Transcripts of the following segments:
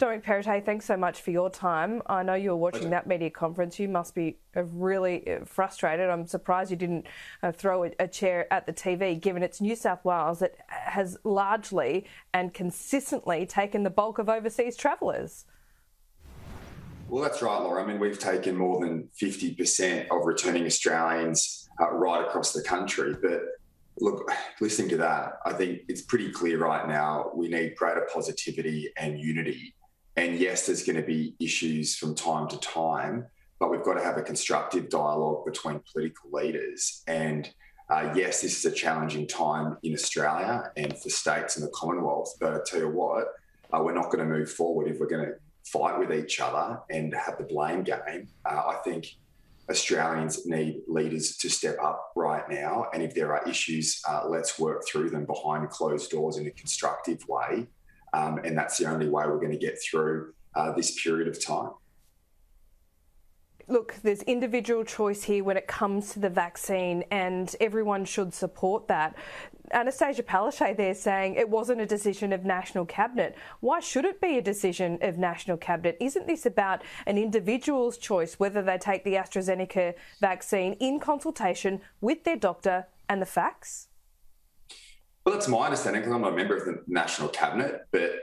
Dominic Perrottet, thanks so much for your time. I know you were watching that media conference. You must be really frustrated. I'm surprised you didn't throw a chair at the TV, given it's New South Wales that has largely and consistently taken the bulk of overseas travellers. Well, that's right, Laura. I mean, we've taken more than 50% of returning Australians right across the country. But look, listening to that, I think it's pretty clear right now we need greater positivity and unity. And yes, there's going to be issues from time to time, but we've got to have a constructive dialogue between political leaders. And yes, this is a challenging time in Australia and for states and the Commonwealth, but I tell you what, we're not going to move forward if we're going to fight with each other and have the blame game. I think Australians need leaders to step up right now, and if there are issues, let's work through them behind closed doors in a constructive way, and that's the only way we're going to get through this period of time. Look, there's individual choice here when it comes to the vaccine, and everyone should support that. Anastasia Palaszczuk there saying it wasn't a decision of National Cabinet. Why should it be a decision of National Cabinet? Isn't this about an individual's choice whether they take the AstraZeneca vaccine in consultation with their doctor and the facts? Well, that's my understanding, because I'm not a member of the National Cabinet, but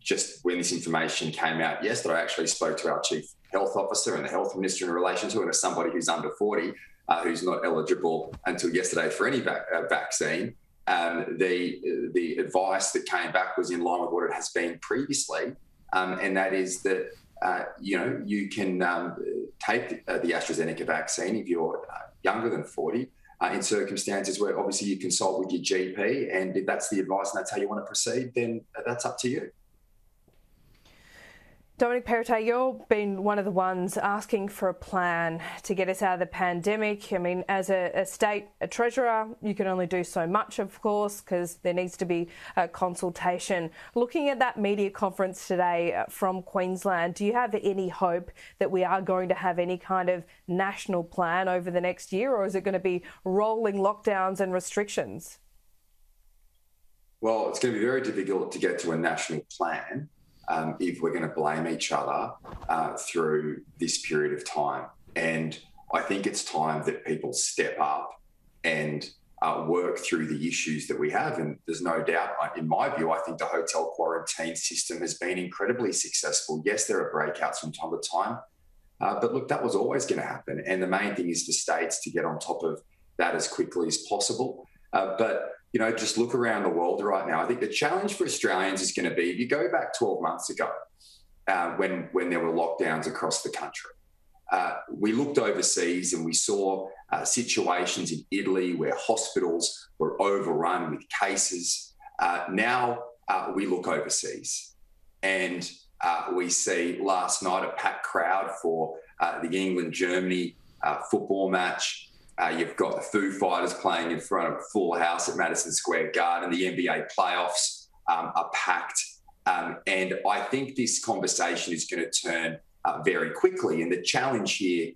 just when this information came out yesterday, I actually spoke to our Chief Health Officer and the Health Minister in relation to it, as somebody who's under 40, who's not eligible until yesterday for any vaccine. The advice that came back was in line with what it has been previously, and that is that you can take the AstraZeneca vaccine if you're younger than 40 in circumstances where obviously you consult with your GP, and if that's the advice and that's how you want to proceed, then that's up to you. Dominic Perrottet, you've been one of the ones asking for a plan to get us out of the pandemic. I mean, as a state, a treasurer, you can only do so much, of course, because there needs to be a consultation. Looking at that media conference today from Queensland, do you have any hope that we are going to have any kind of national plan over the next year, or is it going to be rolling lockdowns and restrictions? Well, it's going to be very difficult to get to a national plan if we're going to blame each other through this period of time. And I think it's time that people step up and work through the issues that we have. And there's no doubt, in my view, I think the hotel quarantine system has been incredibly successful. Yes, there are breakouts from time to time, but look, that was always going to happen. And the main thing is for states to get on top of that as quickly as possible. But you know, just look around the world right now. I think the challenge for Australians is going to be, if you go back 12 months ago when there were lockdowns across the country, we looked overseas and we saw situations in Italy where hospitals were overrun with cases. Now we look overseas and we see last night a packed crowd for the England-Germany football match. You've got the Foo Fighters playing in front of a full house at Madison Square Garden. The NBA playoffs are packed. And I think this conversation is going to turn very quickly. And the challenge here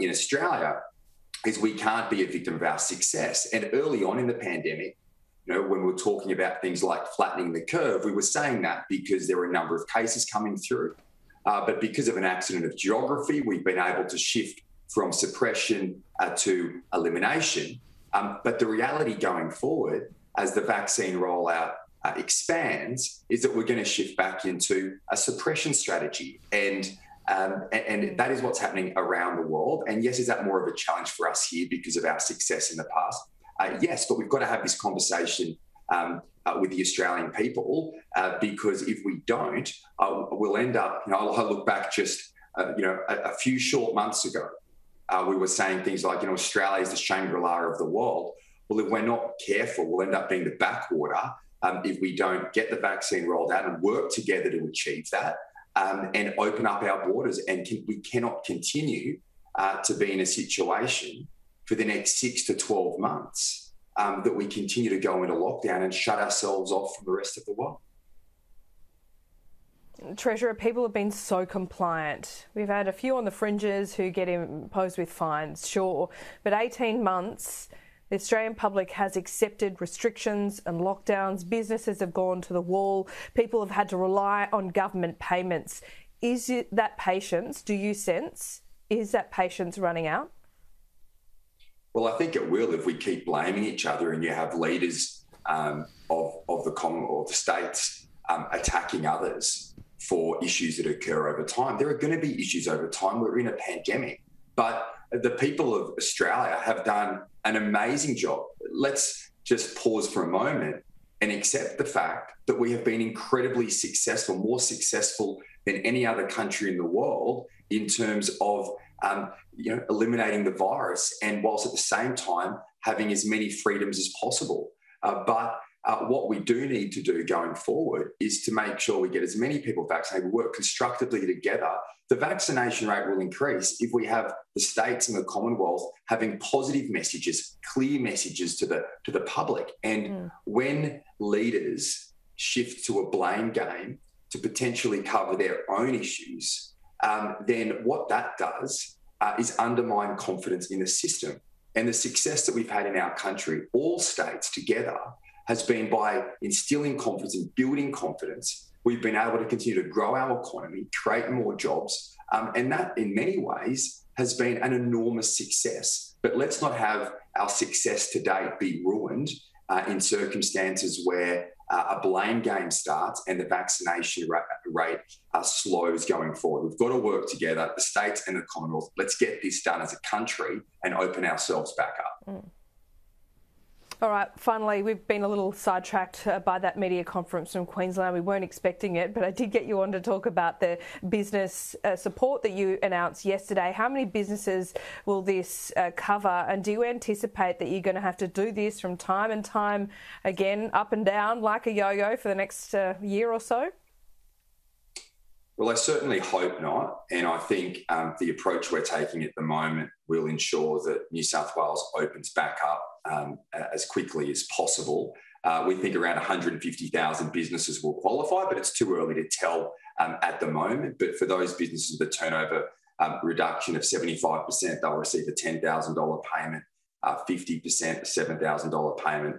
in Australia is we can't be a victim of our success. And early on in the pandemic, you know, when we were talking about things like flattening the curve, we were saying that because there were a number of cases coming through. But because of an accident of geography, we've been able to shift from suppression to elimination. But the reality going forward, as the vaccine rollout expands, is that we're going to shift back into a suppression strategy. And that is what's happening around the world. And yes, is that more of a challenge for us here because of our success in the past? Yes, but we've got to have this conversation with the Australian people, because if we don't, we'll end up, you know, I'll look back just, a few short months ago, we were saying things like, you know, Australia is the Shangri-La of the world. Well, if we're not careful, we'll end up being the backwater if we don't get the vaccine rolled out and work together to achieve that and open up our borders. And we cannot continue to be in a situation for the next 6 to 12 months that we continue to go into lockdown and shut ourselves off from the rest of the world. Treasurer, people have been so compliant. We've had a few on the fringes who get imposed with fines, sure, but 18 months, The Australian public has accepted restrictions and lockdowns. Businesses have gone to the wall. People have had to rely on government payments. Is it that patience, do you sense, is that patience running out? Well, I think it will if we keep blaming each other and you have leaders of the Commonwealth, the states, attacking others for issues that occur over time. There are going to be issues over time. We're in a pandemic. But the people of Australia have done an amazing job. Let's just pause for a moment and accept the fact that we have been incredibly successful, more successful than any other country in the world in terms of eliminating the virus, and whilst at the same time having as many freedoms as possible. But what we do need to do going forward is to make sure we get as many people vaccinated. We work constructively together. The vaccination rate will increase if we have the states and the Commonwealth having positive messages, clear messages to the public. And when leaders shift to a blame game to potentially cover their own issues, then what that does is undermine confidence in the system. And the success that we've had in our country, all states together, has been by instilling confidence and building confidence. We've been able to continue to grow our economy, create more jobs, and that in many ways has been an enormous success. But let's not have our success to date be ruined in circumstances where a blame game starts and the vaccination rate slows going forward. We've got to work together, the states and the Commonwealth. Let's get this done as a country and open ourselves back up. All right, finally, we've been a little sidetracked by that media conference from Queensland. We weren't expecting it, but I did get you on to talk about the business support that you announced yesterday. How many businesses will this cover? And do you anticipate that you're going to have to do this from time and time again, up and down, like a yo-yo for the next year or so? Well, I certainly hope not. And I think the approach we're taking at the moment will ensure that New South Wales opens back up as quickly as possible. We think around 150,000 businesses will qualify, but it's too early to tell at the moment. But for those businesses with a turnover reduction of 75%, they'll receive a $10,000 payment, 50% a $7,000 payment,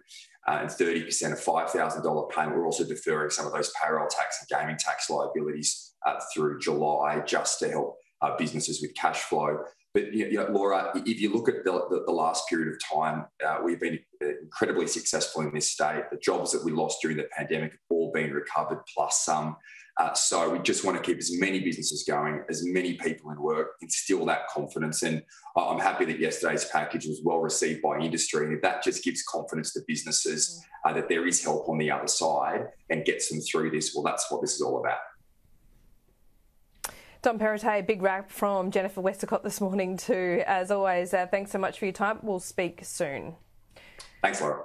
and 30% a $5,000 payment. We're also deferring some of those payroll tax and gaming tax liabilities through July just to help businesses with cash flow. But, Laura, if you look at the last period of time, we've been incredibly successful in this state. The jobs that we lost during the pandemic have all been recovered, plus some. So we just want to keep as many businesses going, as many people in work, instill that confidence. And I'm happy that yesterday's package was well received by industry. And that just gives confidence to businesses that there is help on the other side and gets them through this. Well, that's what this is all about. Dom Perrottet, big wrap from Jennifer Westacott this morning too. As always, thanks so much for your time. We'll speak soon. Thanks, Laura.